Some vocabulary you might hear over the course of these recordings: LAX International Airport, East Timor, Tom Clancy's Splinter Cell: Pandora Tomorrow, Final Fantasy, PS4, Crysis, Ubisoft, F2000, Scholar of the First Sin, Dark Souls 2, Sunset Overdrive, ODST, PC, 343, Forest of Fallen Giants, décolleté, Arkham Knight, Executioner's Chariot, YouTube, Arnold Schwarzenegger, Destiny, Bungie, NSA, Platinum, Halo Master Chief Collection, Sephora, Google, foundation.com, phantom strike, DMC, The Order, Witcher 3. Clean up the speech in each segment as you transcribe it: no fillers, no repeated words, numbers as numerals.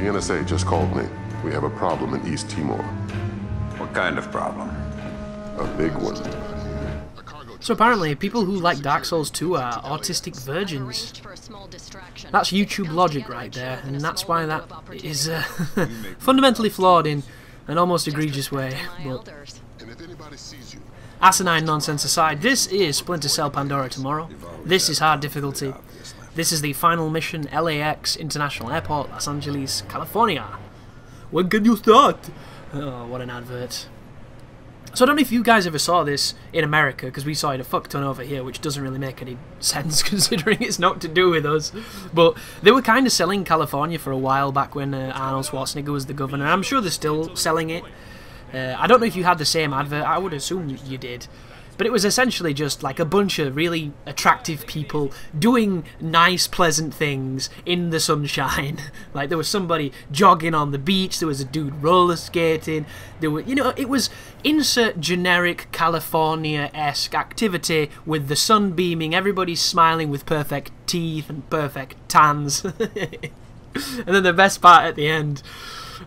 The NSA just called me. We have a problem in East Timor. What kind of problem? A big one. So apparently, people who like Dark Souls 2 are autistic virgins. That's YouTube logic right there, and that's why that is fundamentally flawed in an almost egregious way. But asinine nonsense aside, this is Splinter Cell Pandora Tomorrow. This is hard difficulty. This is the final mission, LAX International Airport, Los Angeles, California. When can you start? Oh, what an advert. So I don't know if you guys ever saw this in America, because we saw it a fuck ton over here, which doesn't really make any sense considering it's not to do with us. But they were kind of selling California for a while back when Arnold Schwarzenegger was the governor. I'm sure they're still selling it. I don't know if you had the same advert. I would assume you did. But it was essentially just like a bunch of really attractive people doing nice, pleasant things in the sunshine. Like there was somebody jogging on the beach, there was a dude roller skating, there were, you know, it was insert generic California-esque activity with the sun beaming, everybody smiling with perfect teeth and perfect tans. And then the best part at the end,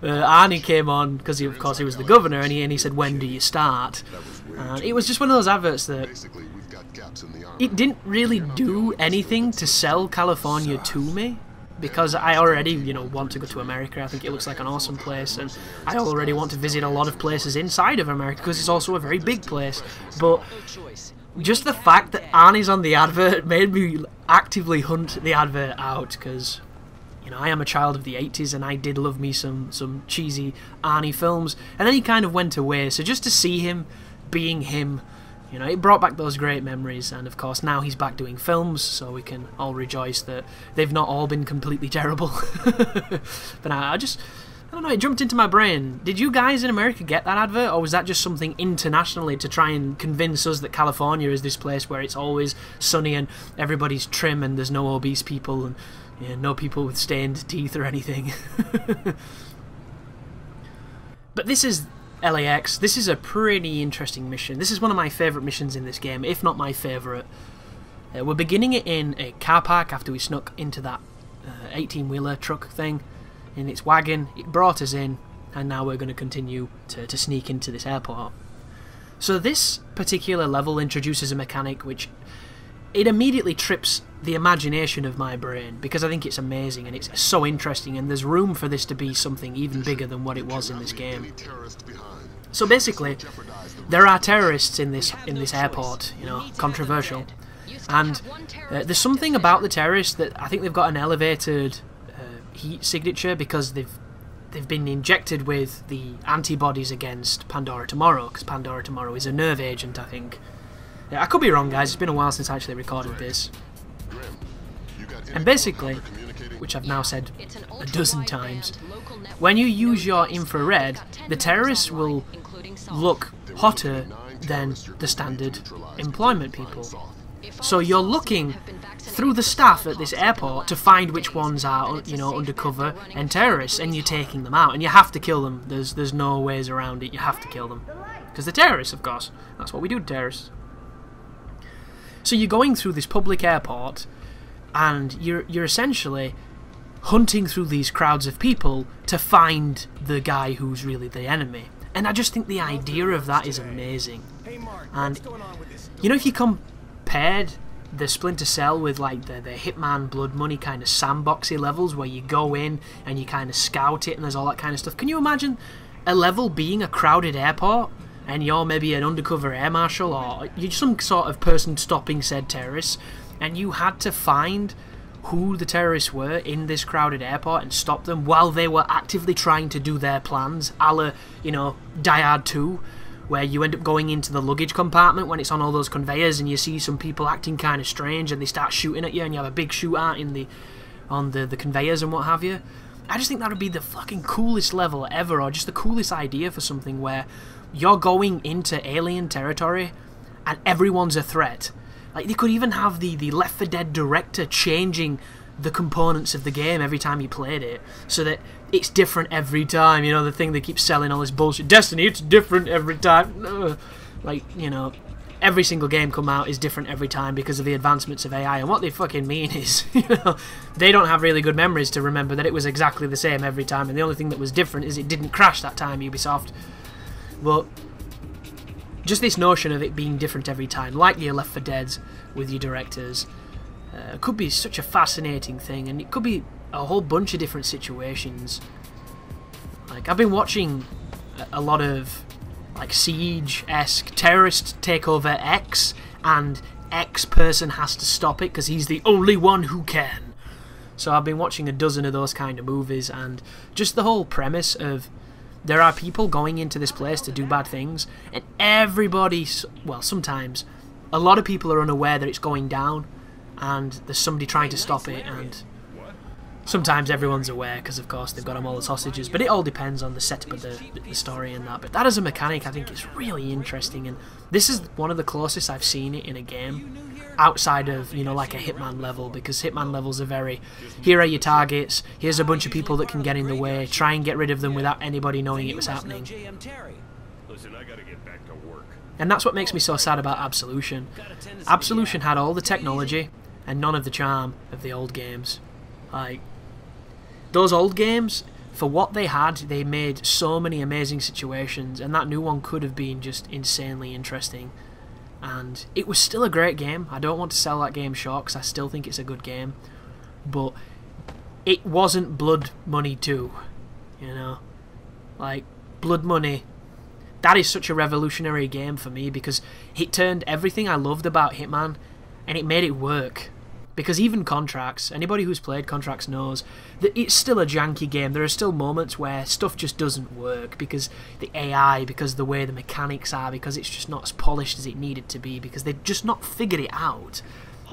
Arnie came on, because of course he was the governor, and he said, "When do you start?" It was just one of those adverts that it didn't really do anything to sell California to me, because I already, you know, want to go to America. I think it looks like an awesome place, and I already want to visit a lot of places inside of America, because it's also a very big place. But just the fact that Arnie's on the advert made me actively hunt the advert out, because, you know, I am a child of the 80s, and I did love me some cheesy Arnie films. And then he kind of went away, so just to see him being him, you know, it brought back those great memories. And of course now he's back doing films, so we can all rejoice that they've not all been completely terrible. But I don't know, it jumped into my brain. Did you guys in America get that advert, or was that just something internationally to try and convince us that California is this place where it's always sunny and everybody's trim and there's no obese people and, you know, no people with stained teeth or anything? But this is LAX. This is a pretty interesting mission. This is one of my favourite missions in this game, if not my favourite. We're beginning it in a car park after we snuck into that 18-wheeler truck thing in its wagon. It brought us in, and now we're going to continue to sneak into this airport. So this particular level introduces a mechanic which, it immediately trips the imagination of my brain, because I think it's amazing and it's so interesting, and there's room for this to be something even bigger than what it was in this game. So basically, there are terrorists in this airport, you know, controversial, and there's something about the terrorists that I think they've got an elevated heat signature, because they've been injected with the antibodies against Pandora Tomorrow, because Pandora Tomorrow is a nerve agent, I think. I could be wrong, guys, it's been a while since I actually recorded this. And basically, which I've now said a dozen times, when you use your infrared, the terrorists will look hotter than the standard employment people. So you're looking through the staff at this airport to find which ones are, you know, undercover and terrorists, and you're taking them out, and you have to kill them. There's no ways around it, you have to kill them. Because they're terrorists, of course. That's what we do to terrorists. So you're going through this public airport, and you're essentially hunting through these crowds of people to find the guy who's really the enemy. And I just think the idea of that is amazing. And, you know, if you compared the Splinter Cell with, like, the Hitman Blood Money kind of sandboxy levels where you go in and you kind of scout it and there's all that kind of stuff, can you imagine a level being a crowded airport? And you're maybe an undercover air marshal, or you're some sort of person stopping said terrorists, and you had to find who the terrorists were in this crowded airport and stop them while they were actively trying to do their plans, a la, you know, Die Hard 2, where you end up going into the luggage compartment when it's on all those conveyors and you see some people acting kind of strange and they start shooting at you and you have a big shootout on the conveyors and what have you. I just think that would be the fucking coolest level ever, or just the coolest idea for something where you're going into alien territory and everyone's a threat. Like, they could even have the Left 4 Dead director changing the components of the game every time you played it, so that it's different every time. You know, the thing they keep selling all this bullshit, Destiny, it's different every time. Like, you know, every single game come out is different every time because of the advancements of AI, and what they fucking mean is, you know, they don't have really good memories to remember that it was exactly the same every time, and the only thing that was different is it didn't crash that time, Ubisoft. But just this notion of it being different every time, like your Left 4 Deads with your directors, could be such a fascinating thing, and it could be a whole bunch of different situations. Like, I've been watching a lot of like Siege-esque terrorist takeover X, and X person has to stop it because he's the only one who can. So I've been watching a dozen of those kind of movies, and just the whole premise of there are people going into this place to do bad things, and everybody, well, sometimes a lot of people are unaware that it's going down and there's somebody trying to stop it, and sometimes everyone's aware because of course they've got them all as hostages, but it all depends on the setup of the story and that. But that as a mechanic, I think it's really interesting, and this is one of the closest I've seen it in a game outside of, you know, like a Hitman level, because Hitman levels are very, here are your targets, here's a bunch of people that can get in the way, try and get rid of them without anybody knowing it was happening. Listen, I gotta get back to work. And that's what makes me so sad about Absolution. Absolution had all the technology and none of the charm of the old games. Like, those old games, for what they had, they made so many amazing situations, and that new one could have been just insanely interesting. And it was still a great game. I don't want to sell that game short because I still think it's a good game. But it wasn't Blood Money 2, you know? Like, Blood Money, that is such a revolutionary game for me because it turned everything I loved about Hitman and it made it work. Because even Contracts, anybody who's played Contracts knows that it's still a janky game. There are still moments where stuff just doesn't work because the AI, because the way the mechanics are, because it's just not as polished as it needed to be, because they've just not figured it out.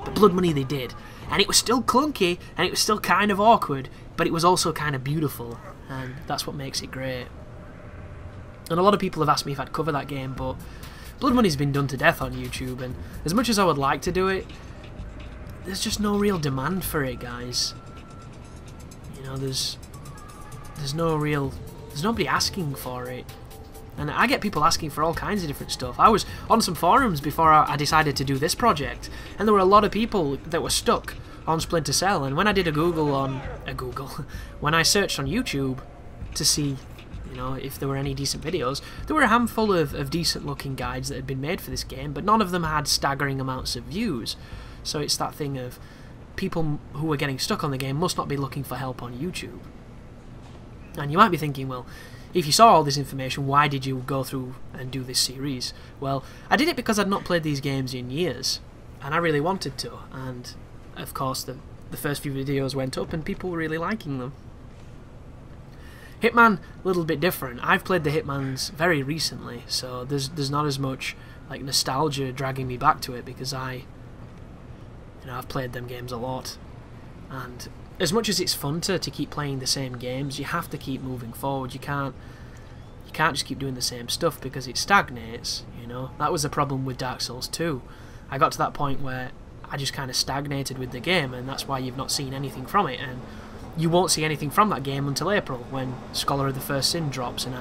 But Blood Money they did. And it was still clunky, and it was still kind of awkward, but it was also kind of beautiful, and that's what makes it great. And a lot of people have asked me if I'd cover that game, but Blood Money's been done to death on YouTube, and as much as I would like to do it, there's just no real demand for it, guys. You know, there's nobody asking for it. And I get people asking for all kinds of different stuff. I was on some forums before I decided to do this project, and there were a lot of people that were stuck on Splinter Cell, and when I did a Google on... when I searched on YouTube to see, you know, if there were any decent videos, there were a handful of decent looking guides that had been made for this game, but none of them had staggering amounts of views. So it's that thing of people who are getting stuck on the game must not be looking for help on YouTube. And you might be thinking, well, if you saw all this information, why did you go through and do this series? Well, I did it because I'd not played these games in years, and I really wanted to. And of course, the first few videos went up and people were really liking them. Hitman, a little bit different. I've played the Hitmans very recently, so there's not as much like nostalgia dragging me back to it because you know, I've played them games a lot, and as much as it's fun to keep playing the same games, you have to keep moving forward. You can't just keep doing the same stuff because it stagnates, you know. That was the problem with Dark Souls 2. I got to that point where I just kind of stagnated with the game, and that's why you've not seen anything from it, and you won't see anything from that game until April when Scholar of the First Sin drops, and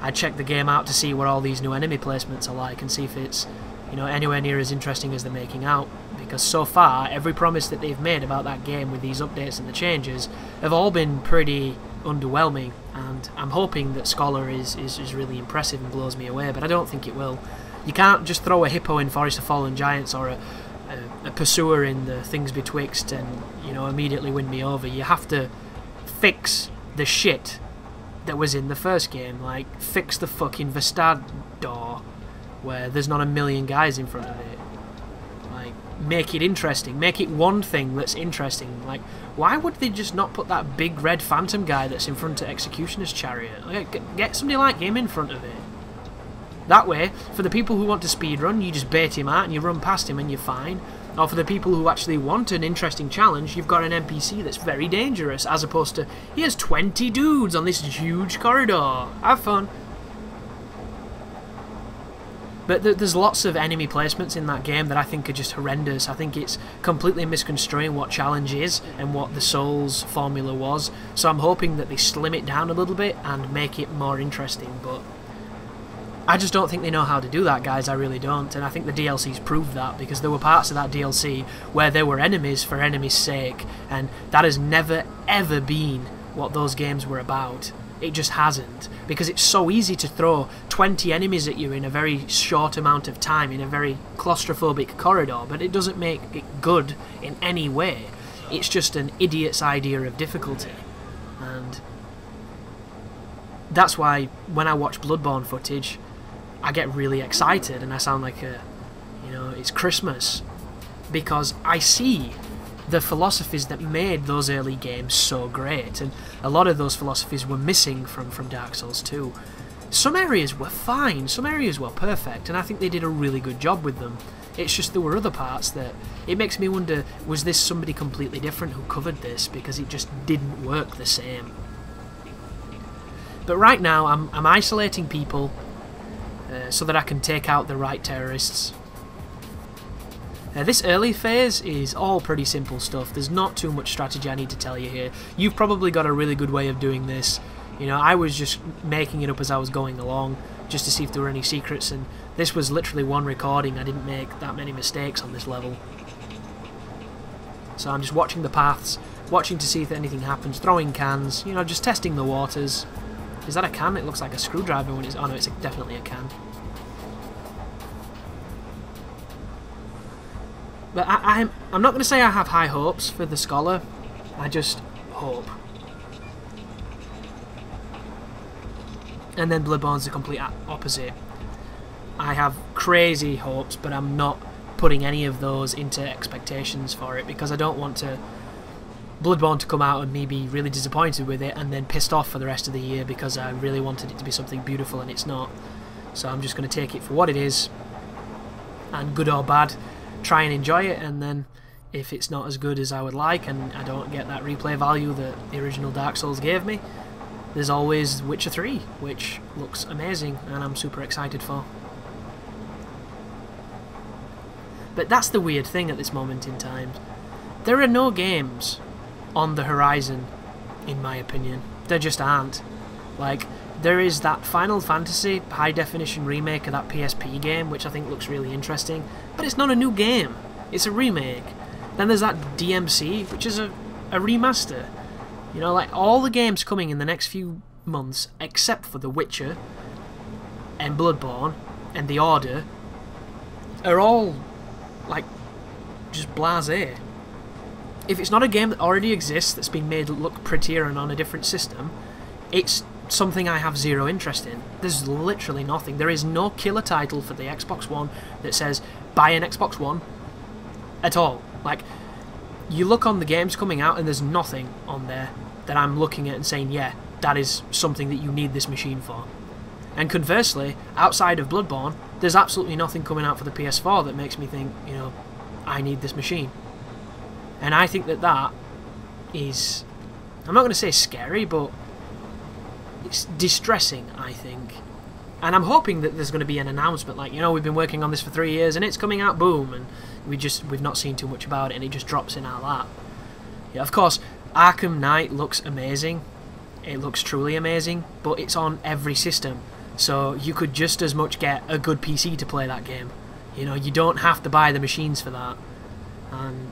I check the game out to see what all these new enemy placements are like and see if it's, you know, anywhere near as interesting as they're making out. Because so far, every promise that they've made about that game with these updates and the changes have all been pretty underwhelming, and I'm hoping that Scholar is really impressive and blows me away, but I don't think it will. You can't just throw a hippo in Forest of Fallen Giants or a pursuer in the Things Betwixt and, you know, immediately win me over. You have to fix the shit that was in the first game, like fix the fucking Vestad door where there's not a million guys in front of it. Make it interesting. Make it one thing that's interesting. Like, why would they just not put that big red phantom guy that's in front of Executioner's Chariot? Like, get somebody like him in front of it. That way, for the people who want to speedrun, you just bait him out and you run past him and you're fine. Or for the people who actually want an interesting challenge, you've got an NPC that's very dangerous, as opposed to, here's 20 dudes on this huge corridor. Have fun. But there's lots of enemy placements in that game that I think are just horrendous. I think it's completely misconstruing what challenge is and what the Souls formula was. So I'm hoping that they slim it down a little bit and make it more interesting. But I just don't think they know how to do that, guys. I really don't. And I think the DLC's proved that, because there were parts of that DLC where there were enemies for enemies' sake, and that has never, ever been what those games were about. It just hasn't, because it's so easy to throw 20 enemies at you in a very short amount of time in a very claustrophobic corridor, but it doesn't make it good in any way. It's just an idiot's idea of difficulty. And that's why when I watch Bloodborne footage, I get really excited and I sound like a, you know, it's Christmas, because I see the philosophies that made those early games so great, and a lot of those philosophies were missing from Dark Souls 2. Some areas were fine, some areas were perfect, and I think they did a really good job with them. It's just there were other parts that, it makes me wonder, was this somebody completely different who covered this, because it just didn't work the same. But right now I'm isolating people so that I can take out the right terrorists. This early phase is all pretty simple stuff. There's not too much strategy I need to tell you here. You've probably got a really good way of doing this. You know, I was just making it up as I was going along, just to see if there were any secrets, and this was literally one recording. I didn't make that many mistakes on this level. So I'm just watching the paths, watching to see if anything happens, throwing cans, you know, just testing the waters. Is that a can? It looks like a screwdriver when it's... oh no, it's definitely a can. But I'm not going to say I have high hopes for the Scholar, I just hope. And then Bloodborne's the complete opposite. I have crazy hopes, but I'm not putting any of those into expectations for it, because I don't want to Bloodborne to come out and me be really disappointed with it and then pissed off for the rest of the year, because I really wanted it to be something beautiful and it's not. So I'm just going to take it for what it is, and good or bad, try and enjoy it, and then if it's not as good as I would like and I don't get that replay value that the original Dark Souls gave me, there's always Witcher 3, which looks amazing and I'm super excited for. But that's the weird thing at this moment in time. There are no games on the horizon, in my opinion. There just aren't. Like, there is that Final Fantasy high-definition remake of that PSP game, which I think looks really interesting, but it's not a new game. It's a remake. Then there's that DMC, which is a remaster. You know, like, all the games coming in the next few months, except for The Witcher and Bloodborne and The Order, are all, like, just blasé. If it's not a game that already exists that's been made look prettier and on a different system, it's something I have zero interest in. There's literally nothing. There is no killer title for the Xbox One that says, buy an Xbox One, at all. Like, you look on the games coming out and there's nothing on there that I'm looking at and saying, yeah, that is something that you need this machine for. And conversely, outside of Bloodborne, there's absolutely nothing coming out for the PS4 that makes me think, you know, I need this machine. And I think that that is, I'm not going to say scary, but it's distressing, I think. And I'm hoping that there's going to be an announcement, like, you know, we've been working on this for 3 years and it's coming out, boom, and we've not seen too much about it and it just drops in our lap. Yeah, of course, Arkham Knight looks amazing. It looks truly amazing, but it's on every system. So you could just as much get a good PC to play that game. You know, you don't have to buy the machines for that. And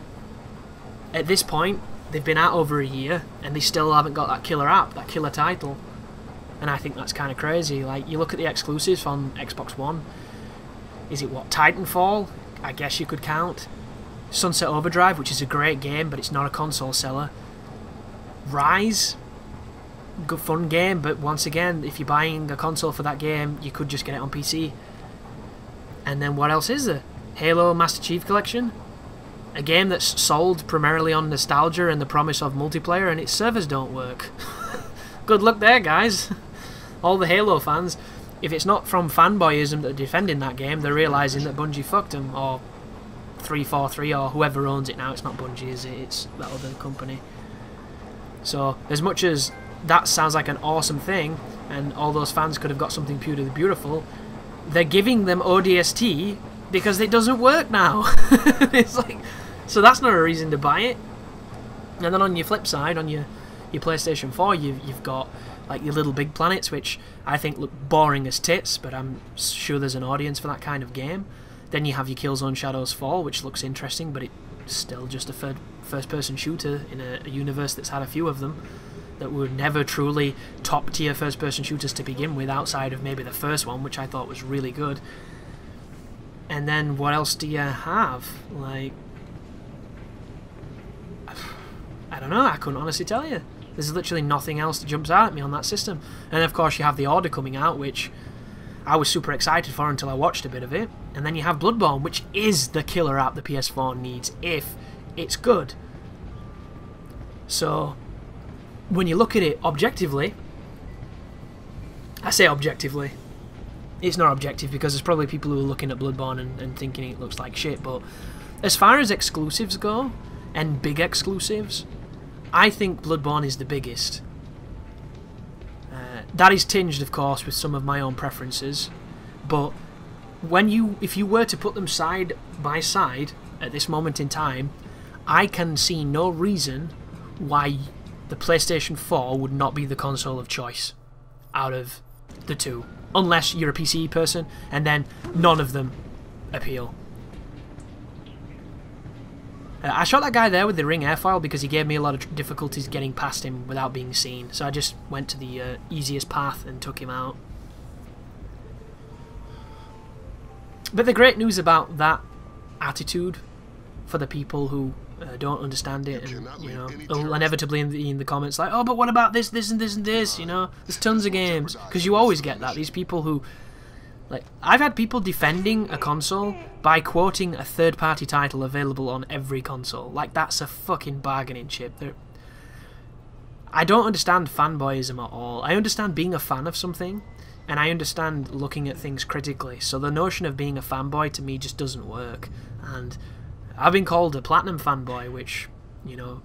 at this point, they've been out over a year, and they still haven't got that killer app, that killer title. And I think that's kind of crazy. Like, you look at the exclusives on Xbox One. Is it, what, Titanfall? I guess you could count. Sunset Overdrive, which is a great game, but it's not a console seller. Rise? Good fun game, but once again, if you're buying a console for that game, you could just get it on PC. And then what else is there? Halo Master Chief Collection? A game that's sold primarily on nostalgia and the promise of multiplayer, and its servers don't work. Good luck there, guys. All the Halo fans, if it's not from fanboyism that are defending that game, they're realising that Bungie fucked them, or 343, or whoever owns it now. It's not Bungie, is it? It's that other company. So, as much as that sounds like an awesome thing, and all those fans could have got something purely beautiful, they're giving them ODST because it doesn't work now. It's like... so that's not a reason to buy it. And then on your flip side, on your your PlayStation 4, you've got like your Little Big Planets, which I think look boring as tits, but I'm sure there's an audience for that kind of game. Then you have your Killzone Shadows Fall, which looks interesting, but it's still just a first-person shooter in a universe that's had a few of them that were never truly top-tier first-person shooters to begin with, outside of maybe the first one, which I thought was really good. And then what else do you have? Like, I don't know, I couldn't honestly tell you. There's literally nothing else that jumps out at me on that system. And of course you have The Order coming out, which I was super excited for until I watched a bit of it. And then you have Bloodborne, which is the killer app the PS4 needs if it's good. So when you look at it objectively, I say objectively, it's not objective because there's probably people who are looking at Bloodborne and thinking it looks like shit, but as far as exclusives go, and big exclusives, I think Bloodborne is the biggest. That is tinged, of course, with some of my own preferences, but when if you were to put them side by side at this moment in time, I can see no reason why the PlayStation 4 would not be the console of choice out of the two, unless you're a PC person, and then none of them appeal. I shot that guy there with the Ring airfoil because he gave me a lot of difficulties getting past him without being seen, so I just went to the easiest path and took him out. But the great news about that attitude for the people who don't understand it, and you know, inevitably in the comments like, oh, but what about this, this, and this, and this? You know, there's tons of games, because you always get that. These people who, like, I've had people defending a console by quoting a third-party title available on every console. Like, that's a fucking bargaining chip. I don't understand fanboyism at all. I understand being a fan of something, and I understand looking at things critically. So the notion of being a fanboy to me just doesn't work. And I've been called a Platinum fanboy, which, you know,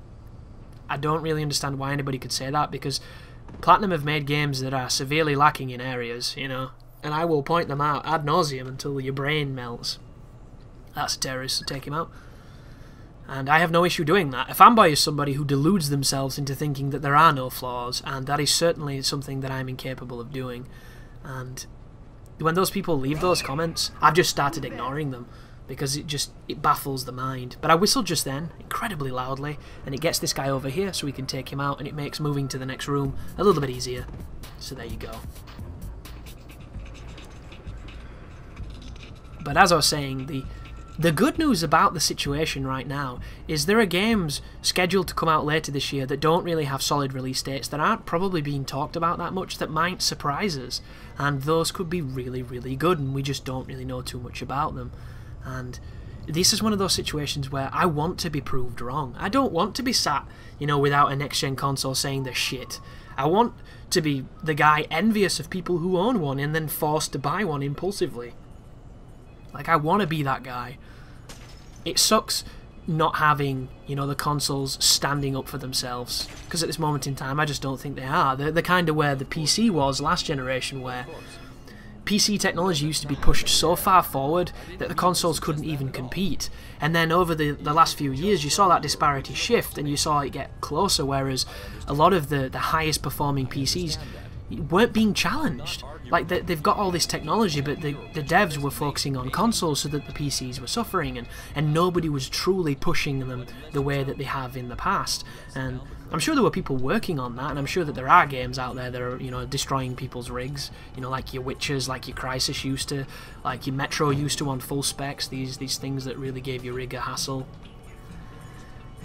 I don't really understand why anybody could say that, because Platinum have made games that are severely lacking in areas, you know, and I will point them out ad nauseum until your brain melts. That's a terrorist, so take him out. And I have no issue doing that. A fanboy is somebody who deludes themselves into thinking that there are no flaws, and that is certainly something that I'm incapable of doing. And when those people leave those comments, I've just started ignoring them, because it baffles the mind. But I whistled just then, incredibly loudly, and it gets this guy over here so we can take him out, and it makes moving to the next room a little bit easier. So there you go. But as I was saying, the good news about the situation right now is there are games scheduled to come out later this year that don't really have solid release dates, that aren't probably being talked about that much, that might surprise us, and those could be really, really good, and we just don't really know too much about them. And this is one of those situations where I want to be proved wrong. I don't want to be sat, you know, without a next-gen console saying they're shit. I want to be the guy envious of people who own one and then forced to buy one impulsively. Like, I want to be that guy. It sucks not having, you know, the consoles standing up for themselves, because at this moment in time, I just don't think they are. They're kind of where the PC was last generation, where PC technology used to be pushed so far forward that the consoles couldn't even compete. And then over the last few years, you saw that disparity shift, and you saw it get closer, whereas a lot of the highest performing PCs weren't being challenged. Like, they've got all this technology, but the devs were focusing on consoles so that the PCs were suffering, and nobody was truly pushing them the way that they have in the past. And I'm sure there were people working on that, and I'm sure that there are games out there that are, you know, destroying people's rigs. You know, like your Witchers, like your Crysis used to, like your Metro used to on full specs, these things that really gave your rig a hassle.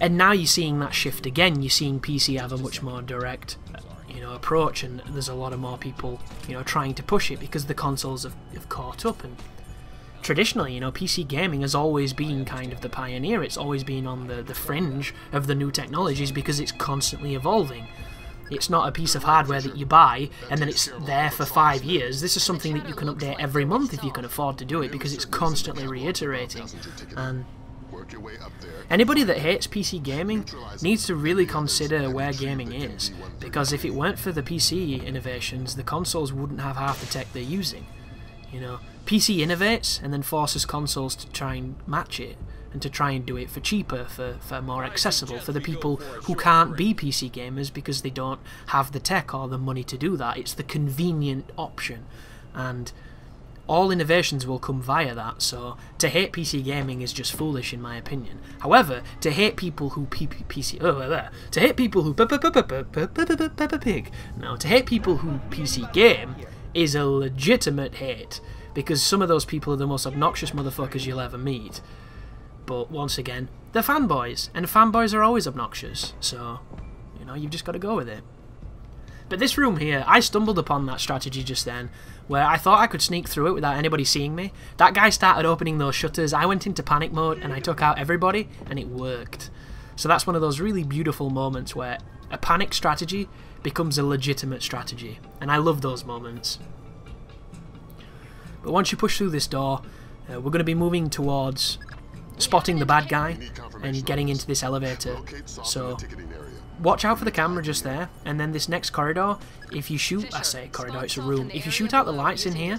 And now you're seeing that shift again. You're seeing PC have a much more direct, you know, approach, and there's a lot of more people, you know, trying to push it because the consoles have caught up. And traditionally, you know, PC gaming has always been kind of the pioneer. It's always been on the fringe of the new technologies because it's constantly evolving. It's not a piece of hardware that you buy and then it's there for 5 years. This is something that you can update every month if you can afford to do it, because it's constantly reiterating. And anybody that hates PC gaming needs to really consider where gaming is, because if it weren't for the PC innovations, the consoles wouldn't have half the tech they're using. You know, PC innovates and then forces consoles to try and match it, and to try and do it for cheaper, for more accessible, for the people who can't be PC gamers because they don't have the tech or the money to do that. It's the convenient option, and all innovations will come via that, so to hate PC gaming is just foolish in my opinion. However, to hate people who PC game is a legitimate hate, because some of those people are the most obnoxious motherfuckers you'll ever meet. But once again, they're fanboys, and fanboys are always obnoxious, so you know, you've just got to go with it. But this room here, I stumbled upon that strategy just then, where I thought I could sneak through it without anybody seeing me. That guy started opening those shutters, I went into panic mode and I took out everybody, and it worked. So that's one of those really beautiful moments where a panic strategy becomes a legitimate strategy, and I love those moments. But once you push through this door, we're going to be moving towards spotting the bad guy and getting into this elevator, so watch out for the camera just there. And then this next corridor, if you shoot, I say corridor, it's a room, if you shoot out the lights in here,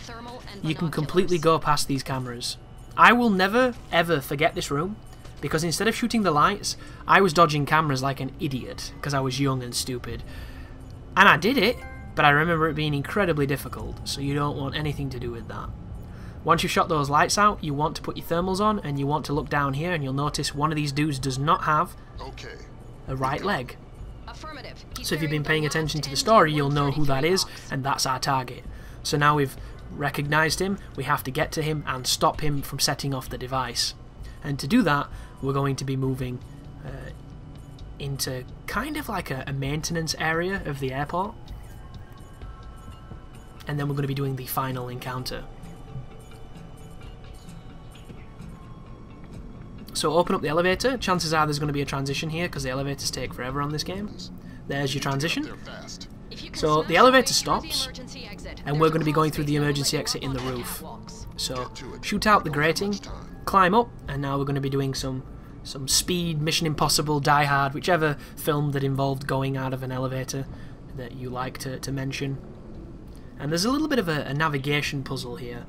you can completely go past these cameras. I will never ever forget this room, because instead of shooting the lights, I was dodging cameras like an idiot, because I was young and stupid, and I did it, but I remember it being incredibly difficult, so you don't want anything to do with that. Once you've shot those lights out, you want to put your thermals on, and you want to look down here, and you'll notice one of these dudes does not have a right leg. So if you've been paying attention to the story, you'll know who that is, and that's our target. So now we've recognized him, we have to get to him and stop him from setting off the device. And to do that, we're going to be moving into kind of like a maintenance area of the airport. And then we're going to be doing the final encounter. So open up the elevator. Chances are there's going to be a transition here, because the elevators take forever on this game. There's your transition. So the elevator stops, and we're going to be going through the emergency exit in the roof. So shoot out the grating, climb up, and now we're going to be doing some speed, Mission Impossible, Die Hard, whichever film that involved going out of an elevator that you like to mention. And there's a little bit of a navigation puzzle here.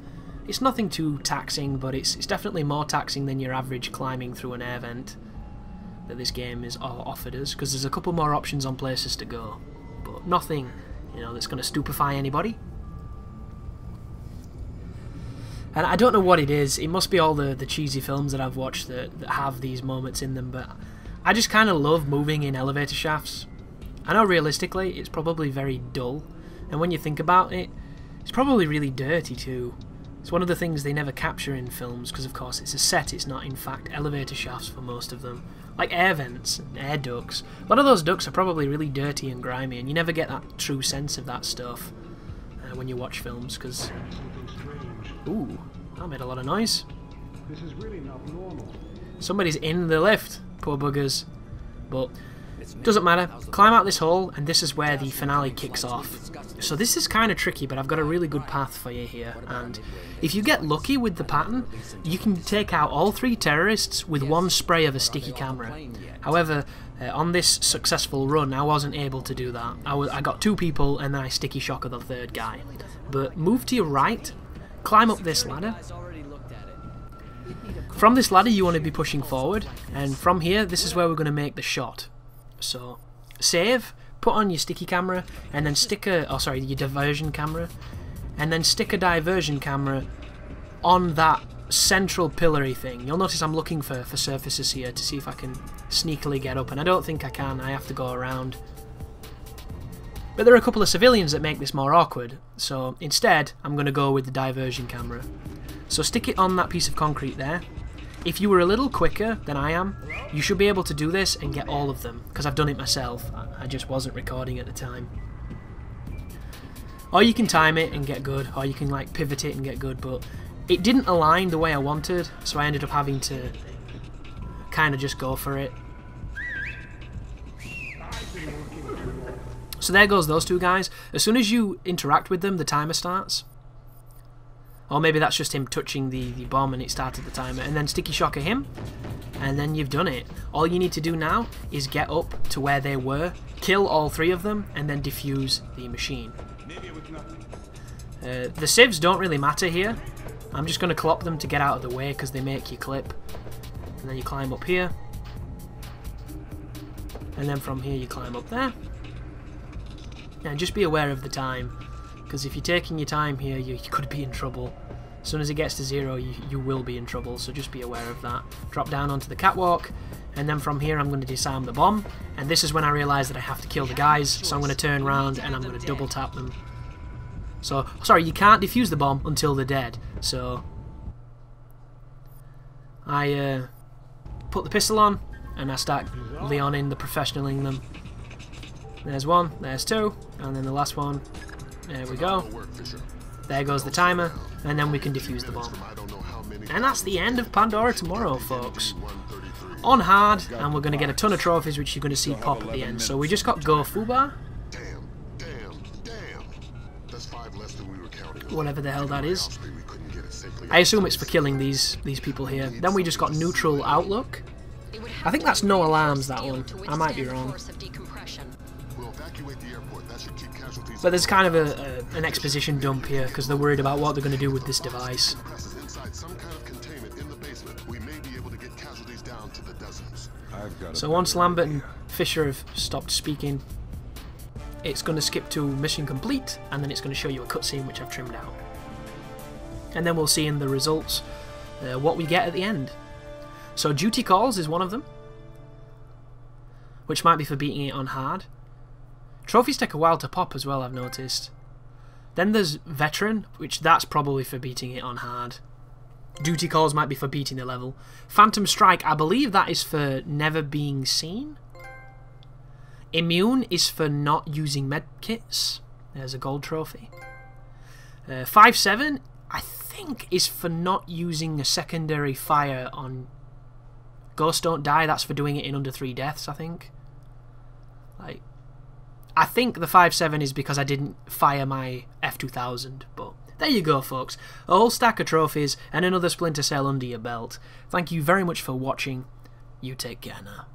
It's nothing too taxing, but it's definitely more taxing than your average climbing through an air vent that this game is offered us, because there's a couple more options on places to go, but nothing, you know, that's going to stupefy anybody. And I don't know what it is. It must be all the cheesy films that I've watched that have these moments in them, but I just kind of love moving in elevator shafts. I know realistically it's probably very dull, and when you think about it, it's probably really dirty too. It's one of the things they never capture in films, because of course it's a set, it's not in fact elevator shafts for most of them. Like air vents and air ducts. A lot of those ducts are probably really dirty and grimy, and you never get that true sense of that stuff when you watch films, because... Ooh, that made a lot of noise. This is really not normal. Somebody's in the lift, poor buggers. But doesn't matter. Climb out this hole, and this is where the finale kicks off. So this is kind of tricky, but I've got a really good path for you here, and if you get lucky with the pattern, you can take out all three terrorists with one spray of a sticky camera. However, on this successful run, I wasn't able to do that. I got two people, and then I sticky shocker the third guy. But move to your right, climb up this ladder. From this ladder, you want to be pushing forward, and from here, this is where we're going to make the shot. So save, put on your sticky camera, and then stick a, oh sorry, your diversion camera, and then stick a diversion camera on that central pillory thing. You'll notice I'm looking for surfaces here to see if I can sneakily get up, and I don't think I can. I have to go around. But there are a couple of civilians that make this more awkward, so instead I'm going to go with the diversion camera. So stick it on that piece of concrete there. If you were a little quicker than I am, you should be able to do this and get all of them, because I've done it myself. I just wasn't recording at the time. Or you can time it and get good, or you can like pivot it and get good, but it didn't align the way I wanted, so I ended up having to kind of just go for it. So there goes those two guys. As soon as you interact with them, the timer starts. Or maybe that's just him touching the bomb and it started the timer. And then sticky shocker him, and then you've done it. All you need to do now is get up to where they were, kill all three of them, and then defuse the machine. The civs don't really matter here. I'm just going to clop them to get out of the way, because they make you clip. and then you climb up here, and then from here you climb up there. And just be aware of the time, because if you're taking your time here, you could be in trouble. As soon as it gets to zero, you will be in trouble, so just be aware of that. Drop down onto the catwalk, and then from here I'm going to disarm the bomb, and this is when I realise that I have to kill the guys, so I'm going to turn around and I'm going to double tap them. So, sorry, you can't defuse the bomb until they're dead, so... I put the pistol on, and I start Leoning, the professionaling them. There's one, there's two, and then the last one. There we go. There goes the timer, and then we can defuse the bomb. And that's the end of Pandora Tomorrow, folks. On hard, and we're going to get a ton of trophies, which you're going to see pop at the end. So we just got Go Fubar. Whatever the hell that is. I assume it's for killing these people here. Then we just got Neutral Outlook. I think that's No Alarms, that one. I might be wrong. But there's kind of an exposition dump here, because they're worried about what they're going to do with this device. So once Lambert and Fisher have stopped speaking, it's going to skip to Mission Complete, and then it's going to show you a cutscene which I've trimmed out. And then we'll see in the results what we get at the end. So Duty Calls is one of them, which might be for beating it on hard. Trophies take a while to pop as well, I've noticed. Then there's Veteran, which that's probably for beating it on hard. Duty Calls might be for beating the level. Phantom Strike, I believe that is for never being seen. Immune is for not using medkits. There's a gold trophy. 5-7, I think, is for not using a secondary fire on... Ghosts Don't Die, that's for doing it in under 3 deaths, I think. Like... I think the 5-7 is because I didn't fire my F2000, but there you go, folks. A whole stack of trophies and another Splinter Cell under your belt. Thank you very much for watching. You take care now.